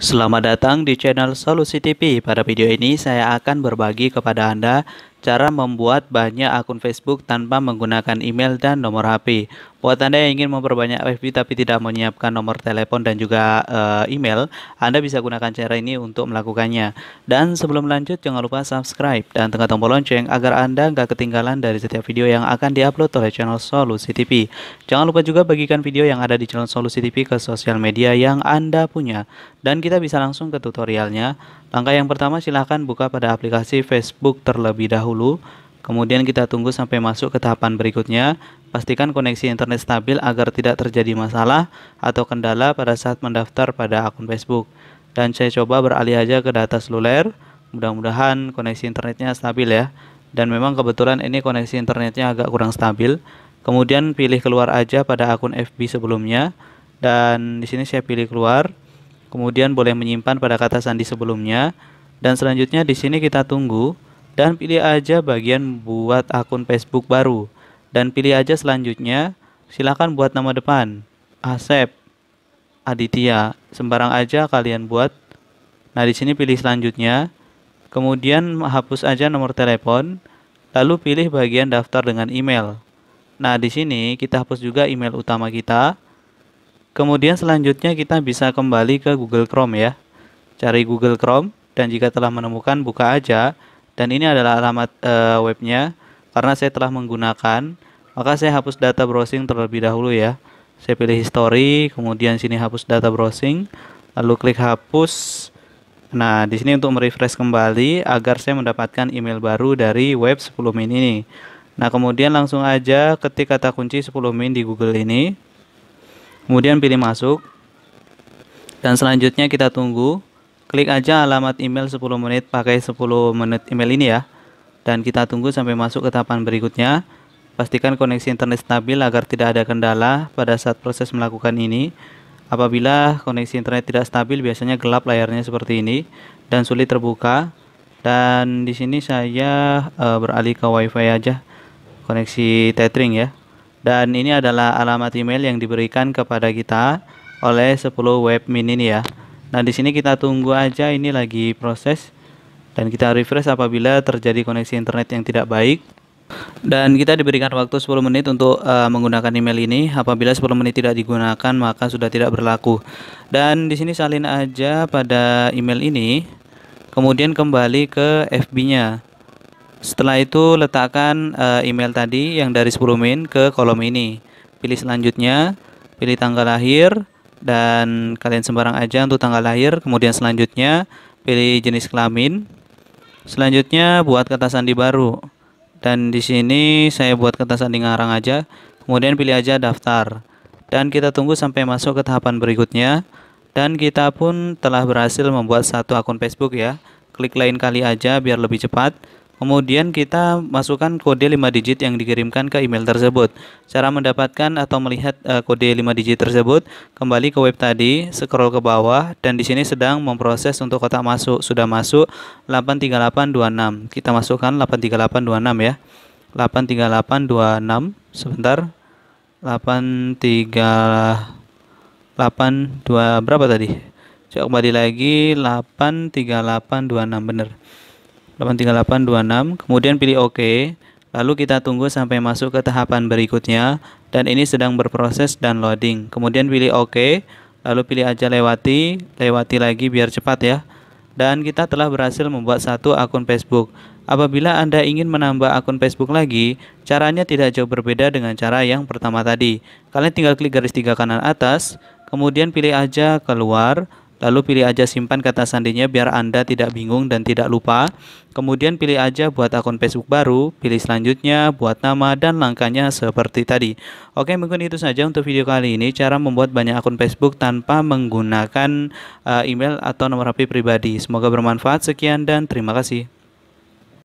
Selamat datang di channel Solusi TV. Pada video ini saya akan berbagi kepada Anda cara membuat banyak akun Facebook tanpa menggunakan email dan nomor HP. Buat Anda yang ingin memperbanyak FB tapi tidak menyiapkan nomor telepon dan juga email, Anda bisa gunakan cara ini untuk melakukannya. Dan sebelum lanjut jangan lupa subscribe dan tekan tombol lonceng agar Anda nggak ketinggalan dari setiap video yang akan diupload oleh channel Solusi TV. Jangan lupa juga bagikan video yang ada di channel Solusi TV ke sosial media yang Anda punya. Dan kita bisa langsung ke tutorialnya. Langkah yang pertama, silahkan buka pada aplikasi Facebook terlebih dahulu. Kemudian kita tunggu sampai masuk ke tahapan berikutnya. Pastikan koneksi internet stabil agar tidak terjadi masalah atau kendala pada saat mendaftar pada akun Facebook. Dan saya coba beralih aja ke data seluler. Mudah-mudahan koneksi internetnya stabil ya. Dan memang kebetulan ini koneksi internetnya agak kurang stabil. Kemudian pilih keluar aja pada akun FB sebelumnya. Dan di sini saya pilih keluar. Kemudian boleh menyimpan pada kata sandi sebelumnya. Dan selanjutnya di sini kita tunggu dan pilih aja bagian buat akun Facebook baru. Dan pilih aja selanjutnya, silakan buat nama depan. Asep, Aditya, sembarang aja kalian buat. Nah, di sini pilih selanjutnya. Kemudian hapus aja nomor telepon, lalu pilih bagian daftar dengan email. Nah, di sini kita hapus juga email utama kita. Kemudian selanjutnya kita bisa kembali ke Google Chrome ya. Cari Google Chrome dan jika telah menemukan buka aja. Dan ini adalah alamat webnya. Karena saya telah menggunakan, maka saya hapus data browsing terlebih dahulu ya. Saya pilih history, kemudian sini hapus data browsing, lalu klik hapus. Nah, di sini untuk merefresh kembali agar saya mendapatkan email baru dari web 10min ini. Nah, kemudian langsung aja ketik kata kunci 10min di Google ini. Kemudian pilih masuk. Dan selanjutnya kita tunggu. Klik aja alamat email 10 menit pakai 10 menit email ini ya. Dan kita tunggu sampai masuk ke tahapan berikutnya. Pastikan koneksi internet stabil agar tidak ada kendala pada saat proses melakukan ini. Apabila koneksi internet tidak stabil biasanya gelap layarnya seperti ini dan sulit terbuka. Dan di sini saya beralih ke WiFi aja. Koneksi tethering ya. Dan ini adalah alamat email yang diberikan kepada kita oleh 10 webmin ini ya. Nah, di sini kita tunggu aja, ini lagi proses. Dan kita refresh apabila terjadi koneksi internet yang tidak baik. Dan kita diberikan waktu 10 menit untuk menggunakan email ini. Apabila 10 menit tidak digunakan maka sudah tidak berlaku. Dan di sini salin aja pada email ini. Kemudian kembali ke FB-nya. Setelah itu letakkan email tadi yang dari 10min ke kolom ini. Pilih selanjutnya, pilih tanggal lahir dan kalian sembarang aja untuk tanggal lahir. Kemudian selanjutnya pilih jenis kelamin. Selanjutnya buat kata sandi baru. Dan di sini saya buat kata sandi ngarang aja. Kemudian pilih aja daftar. Dan kita tunggu sampai masuk ke tahapan berikutnya. Dan kita pun telah berhasil membuat satu akun Facebook ya. Klik lain kali aja biar lebih cepat. Kemudian kita masukkan kode 5 digit yang dikirimkan ke email tersebut. Cara mendapatkan atau melihat kode 5 digit tersebut, kembali ke web tadi, scroll ke bawah, dan di sini sedang memproses untuk kotak masuk. Sudah masuk 83826. Kita masukkan 83826 ya. 83826. Sebentar. 83826 berapa tadi? Coba kembali lagi 83826 bener. 83826, kemudian pilih OK, lalu kita tunggu sampai masuk ke tahapan berikutnya, dan ini sedang berproses dan loading. Kemudian pilih OK, lalu pilih aja lewati lagi biar cepat ya. Dan kita telah berhasil membuat satu akun Facebook. Apabila Anda ingin menambah akun Facebook lagi, caranya tidak jauh berbeda dengan cara yang pertama tadi. Kalian tinggal klik garis 3 kanan atas, kemudian pilih aja keluar. Lalu pilih aja simpan kata sandinya biar Anda tidak bingung dan tidak lupa. Kemudian pilih aja buat akun Facebook baru, pilih selanjutnya, buat nama, dan langkahnya seperti tadi. Oke, mungkin itu saja untuk video kali ini, cara membuat banyak akun Facebook tanpa menggunakan email atau nomor HP pribadi. Semoga bermanfaat, sekian dan terima kasih.